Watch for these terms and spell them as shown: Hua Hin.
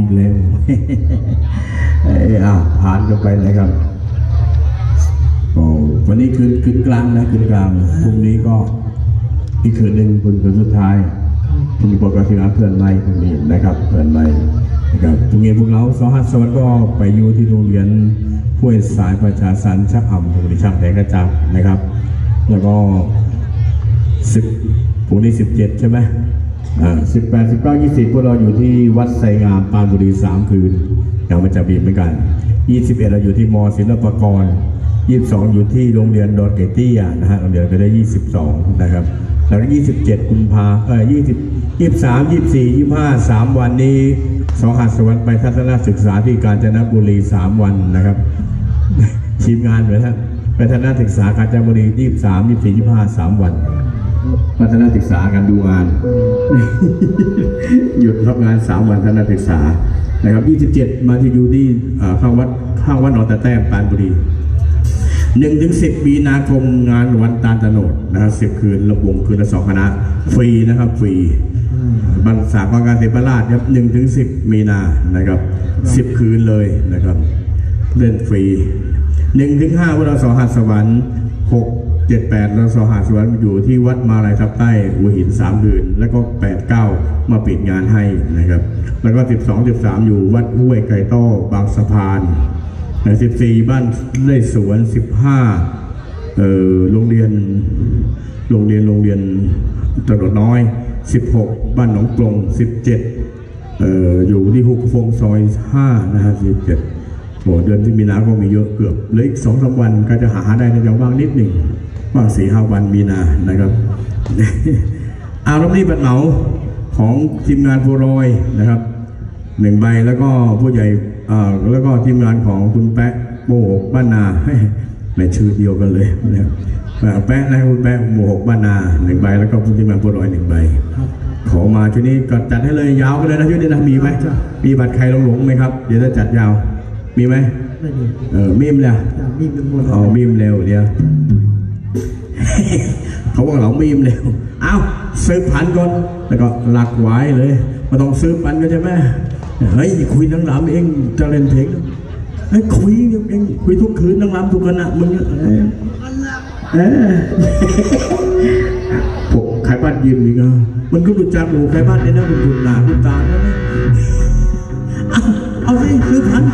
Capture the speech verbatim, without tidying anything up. อีกแล้วอ้าวผ่านกันไปนะครับโอ้วันนี้คืนคืนกลางนะคืนกลางพรุ่งนี้ก็อีกคืนหนึ่งคืนคืนสุดท้ายพรุ่งนี้บอกกับทีมงานเพื่อนใหม่พรุ่งนี้นะครับเพื่อนใหม่นะครับพรุ่งนี้พวกเราสหัสสวัสดิ์ก็ไปอยู่ที่โรงเรียนห้วยสายประชาสันชักอ่ำตรงนี้ช่างแผงกระจับนะครับแล้วก็สิบพรุ่งนี้สิบเจ็ดใช่ไหมสิบแปดสิบเก้ายี่สิบพวกเราอยู่ที่วัดไทรงามปานบุรีสามคืนเรามาจับบีบเหมือนกันยี่สิบเอ็ดเราอยู่ที่มอศิลปากรยี่สิบสองอยู่ที่โรงเรียนดอนเกตี้นะฮะโรงเรียนไปได้ยี่สิบสองนะครับแล้วก็ยี่สิบเจ็ดกุมภาเอ่ยยี่สิบยี่สิบสามยี่สิบสี่ยี่สิบห้าสามวันนี้สหัสสวัสดิ์ไปทัศนศึกษาที่กาญจนบุรีสามวันนะครับทีมงานเหมือนฮะไปทัศนศึกษากาญจนบุรียี่สิบสามยี่สิบสี่ยี่สิบห้าสามวันพัฒนาศึกษาการดูงานหยุดรับงานสามวันพัฒนาศึกษานะครับยี่สิบเจ็ดมาที่ยูที่ข้างวัดข้างวัดหนองตะแต้มปานบุรีหนึ่งถึงสิบมีนาคมงานวันตาลตะโนดนะครับสิบคืนระวงคืนละสองคณะฟรีนะครับฟรีบรรษาของการเสพราชครับหนึ่งถึงสิบมีนานะครับสิบคืนเลยนะครับเล่นฟรีหนึ่งถึงห้าวันเราสหัสสวรรค์หกเจ็ดแปดเราสหัสสวรรค์อยู่ที่วัดมาลัยทับใต้หัวหินสามคืนแล้วก็แปดเก้ามาปิดงานให้นะครับแล้วก็สิบสองสิบสามอยู่วัดห้วยไก่ต้อบางสะพานสิบสี่บ้านไร่สวนสิบห้าเอ่อโรงเรียนโรงเรียนโรงเรียนตลาดน้อยสิบหกบ้านหนองกลงสิบเจ็ดเอ่ออยู่ที่หุบฟงซอยห้านะฮะสิบเจ็ดโอ้เดือนที่มีนาก็มีเยอะเกือบเหลืออีกสองสามวันก็จะหาได้ในจังหวะนิดหนึ่งบ้างสี่ห้าวันมีนานะครับเอารอบนี้บัตรเหมาของทีมงานโฟรอยนะครับหนึ่งใบแล้วก็ผู้ใหญ่แล้วก็ทีมงานของคุณแปะโมหกบ้านนาแม่ชื่อเดียวกันเลยนะครับแปะนะคุณแปะโมหกบ้านนาหนึ่งใบแล้วก็ทีมงานโฟรอยหนึ่งใบขอมาชุดนี้ก็จัดให้เลยยาวไปเลยนะชุดนี้นะมีไหมมีบัตรใครหลงๆไหมครับเดี๋ยวจะจัดยาวมีไหมเออมีมแล้วอ๋อมีมเร็วเดี๋ยวเขาบอกเรามีมเร็วเอาซื้อพันก่อนแล้วก็หลักไว้เลยมาต้องซื้อพันก็ใช่ไหมเฮ้ยคุยนังหลามเองจะเล่นเพลงเฮ้ยคุยเองคุยทุกคืนนังหลามทุกขณะมึงเออพวกใครบ้านยิ้มอีกอ่ะมันก็ดูจากหมูใครบ้านเนี่ยนะคุณหนาคุณตาเนี่ยเอาสิซื้อพัน